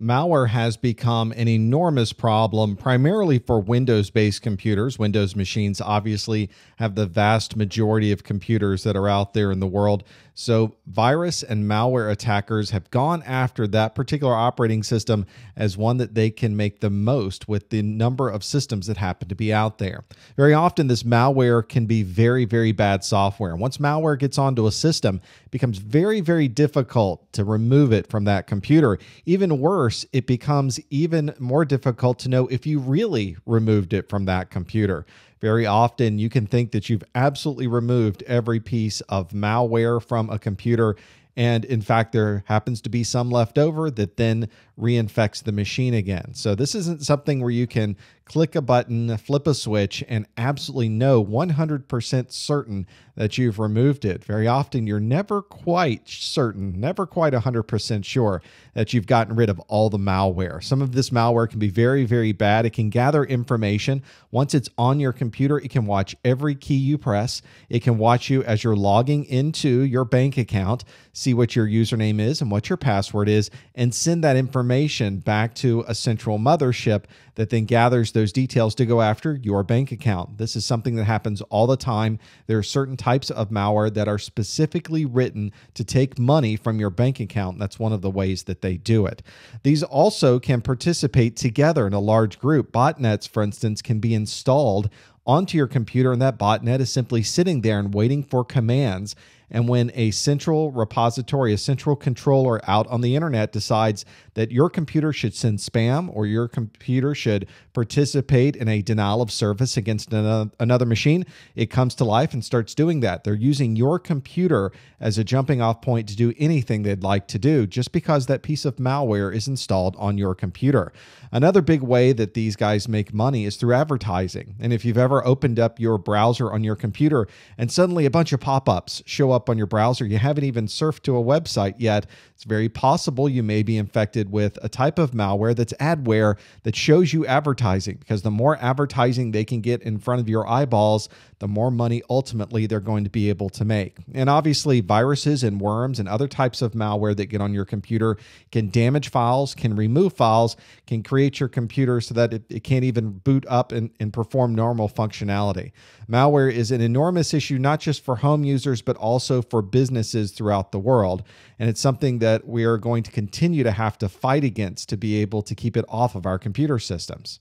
Malware has become an enormous problem, primarily for Windows-based computers. Windows machines obviously have the vast majority of computers that are out there in the world. So virus and malware attackers have gone after that particular operating system as one that they can make the most with the number of systems that happen to be out there. Very often, this malware can be very, very bad software. And once malware gets onto a system, it becomes very, very difficult to remove it from that computer. Even worse, it becomes even more difficult to know if you really removed it from that computer. Very often, you can think that you've absolutely removed every piece of malware from a computer, and in fact, there happens to be some left over that then reinfects the machine again. So this isn't something where you can click a button, flip a switch, and absolutely know 100% certain that you've removed it. Very often, you're never quite certain, never quite 100% sure that you've gotten rid of all the malware. Some of this malware can be very, very bad. It can gather information. Once it's on your computer, it can watch every key you press. It can watch you as you're logging into your bank account, see what your username is and what your password is, and send that information back to a central mothership that then gathers those details to go after your bank account. This is something that happens all the time. There are certain types of malware that are specifically written to take money from your bank account. That's one of the ways that they do it. These also can participate together in a large group. Botnets, for instance, can be installed onto your computer, and that botnet is simply sitting there and waiting for commands. And when a central repository, a central controller out on the internet decides that your computer should send spam or your computer should participate in a denial of service against another machine, it comes to life and starts doing that. They're using your computer as a jumping off point to do anything they'd like to do just because that piece of malware is installed on your computer. Another big way that these guys make money is through advertising. And if you've ever opened up your browser on your computer and suddenly a bunch of pop-ups show up on your browser, you haven't even surfed to a website yet, it's very possible you may be infected with a type of malware that's adware that shows you advertising, because the more advertising they can get in front of your eyeballs, the more money ultimately they're going to be able to make. And obviously, viruses and worms and other types of malware that get on your computer can damage files, can remove files, can create your computer so that it can't even boot up and perform normal functionality. Malware is an enormous issue, not just for home users, but also for businesses throughout the world. And it's something that we are going to continue to have to fight against to be able to keep it off of our computer systems.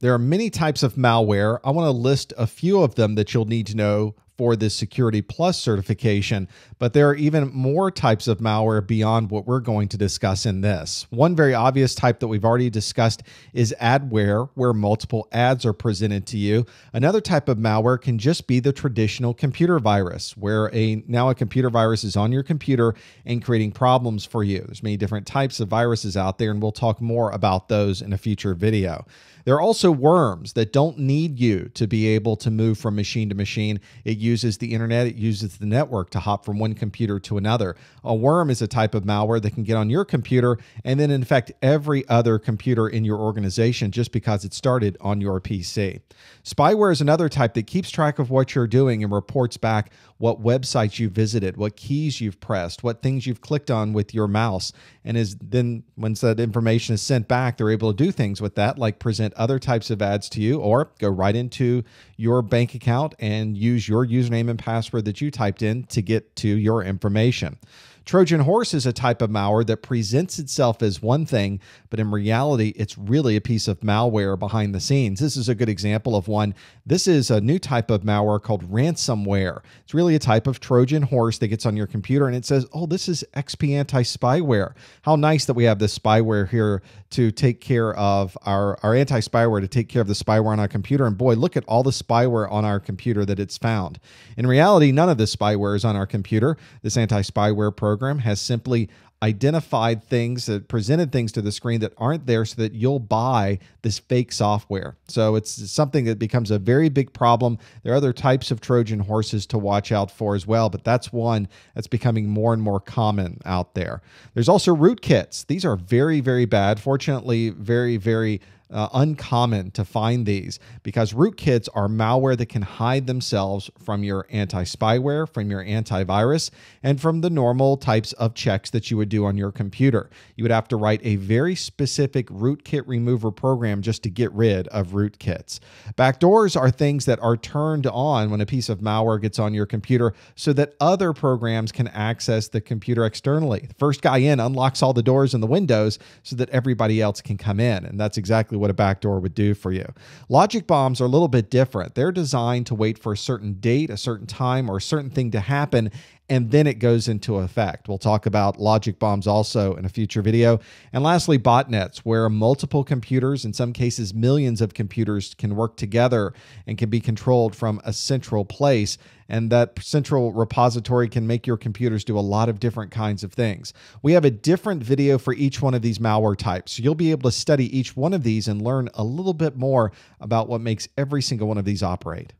There are many types of malware. I want to list a few of them that you'll need to know for this Security+ certification, but there are even more types of malware beyond what we're going to discuss in this. One very obvious type that we've already discussed is adware, where multiple ads are presented to you. Another type of malware can just be the traditional computer virus, where now a computer virus is on your computer and creating problems for you. There's many different types of viruses out there, and we'll talk more about those in a future video. There are also worms that don't need you to be able to move from machine to machine. It uses the internet, it uses the network to hop from one computer to another. A worm is a type of malware that can get on your computer and then infect every other computer in your organization just because it started on your PC. Spyware is another type that keeps track of what you're doing and reports back what websites you visited, what keys you've pressed, what things you've clicked on with your mouse. And is then, once that information is sent back, they're able to do things with that, like present other types of ads to you, or go right into your bank account and use your username and password that you typed in to get to your information. Trojan horse is a type of malware that presents itself as one thing, but in reality, it's really a piece of malware behind the scenes. This is a good example of one. This is a new type of malware called ransomware. It's really a type of Trojan horse that gets on your computer and it says, oh, this is XP anti-spyware. How nice that we have this spyware here to take care of our anti-spyware, to take care of the spyware on our computer. And boy, look at all the spyware on our computer that it's found. In reality, none of this spyware is on our computer. This anti-spyware program has simply identified things, that presented things to the screen that aren't there so that you'll buy this fake software. So it's something that becomes a very big problem. There are other types of Trojan horses to watch out for as well, but that's one that's becoming more and more common out there. There's also rootkits. These are very, very bad. Fortunately, very, very uncommon to find these, because rootkits are malware that can hide themselves from your anti-spyware, from your antivirus, and from the normal types of checks that you would do on your computer. You would have to write a very specific rootkit remover program just to get rid of rootkits. Backdoors are things that are turned on when a piece of malware gets on your computer so that other programs can access the computer externally. The first guy in unlocks all the doors and the windows so that everybody else can come in, and that's exactly what a backdoor would do for you. Logic bombs are a little bit different. They're designed to wait for a certain date, a certain time, or a certain thing to happen, and then it goes into effect. We'll talk about logic bombs also in a future video. And lastly, botnets, where multiple computers, in some cases millions of computers, can work together and can be controlled from a central place. And that central repository can make your computers do a lot of different kinds of things. We have a different video for each one of these malware types, so you'll be able to study each one of these and learn a little bit more about what makes every single one of these operate.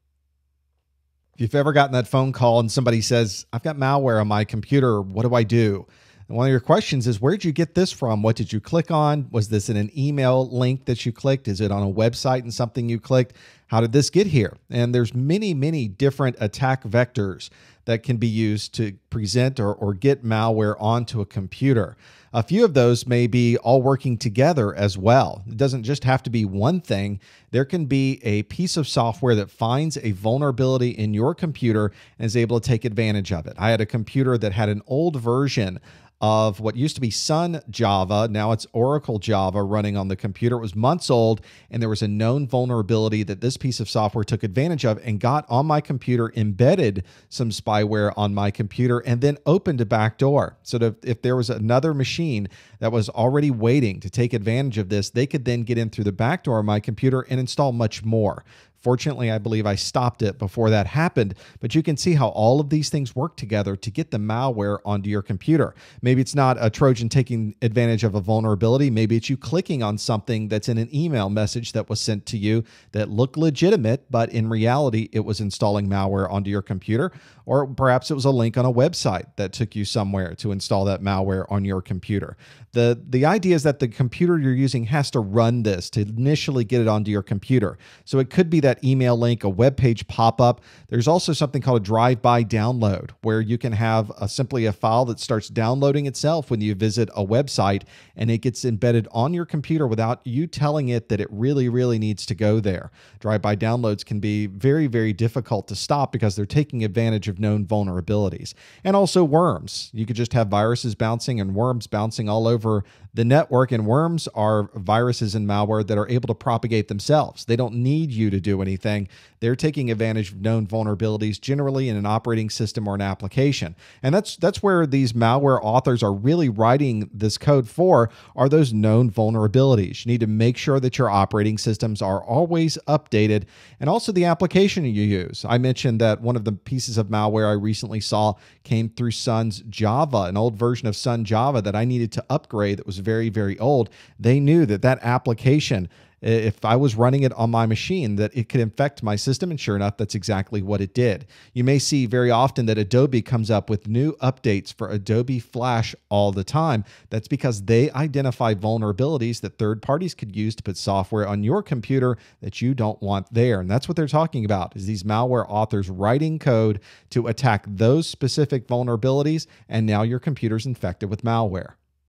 If you've ever gotten that phone call and somebody says, "I've got malware on my computer, what do I do?" And one of your questions is, where'd you get this from? What did you click on? Was this in an email link that you clicked? Is it on a website and something you clicked? How did this get here? And there's many, many different attack vectors that can be used to present or get malware onto a computer. A few of those may be all working together as well. It doesn't just have to be one thing. There can be a piece of software that finds a vulnerability in your computer and is able to take advantage of it. I had a computer that had an old version of what used to be Sun Java, now it's Oracle Java, running on the computer. It was months old, and there was a known vulnerability that this piece of software took advantage of and got on my computer, embedded some spyware on my computer, and then opened a backdoor. So if there was another machine that was already waiting to take advantage of this, they could then get in through the backdoor of my computer and install much more. Fortunately, I believe I stopped it before that happened, but you can see how all of these things work together to get the malware onto your computer. Maybe it's not a Trojan taking advantage of a vulnerability. Maybe it's you clicking on something that's in an email message that was sent to you that looked legitimate, but in reality, it was installing malware onto your computer. Or perhaps it was a link on a website that took you somewhere to install that malware on your computer. The idea is that the computer you're using has to run this to initially get it onto your computer. So it could be that email link, a web page pop-up. There's also something called a drive-by download, where you can have simply a file that starts downloading itself when you visit a website, and it gets embedded on your computer without you telling it that it really, really needs to go there. Drive-by downloads can be very, very difficult to stop because they're taking advantage of known vulnerabilities. And also worms. You could just have viruses bouncing and worms bouncing all over the network, and worms are viruses and malware that are able to propagate themselves. They don't need you to do anything. They're taking advantage of known vulnerabilities, generally in an operating system or an application. And that's where these malware authors are really writing this code for, are those known vulnerabilities. You need to make sure that your operating systems are always updated, and also the application you use. I mentioned that one of the pieces of malware I recently saw came through Sun's Java, an old version of Sun Java that I needed to upgrade that was very, very old. They knew that that application, if I was running it on my machine, that it could infect my system. And sure enough, that's exactly what it did. You may see very often that Adobe comes up with new updates for Adobe Flash all the time. That's because they identify vulnerabilities that third parties could use to put software on your computer that you don't want there. And that's what they're talking about, is these malware authors writing code to attack those specific vulnerabilities. And now your computer's infected with malware.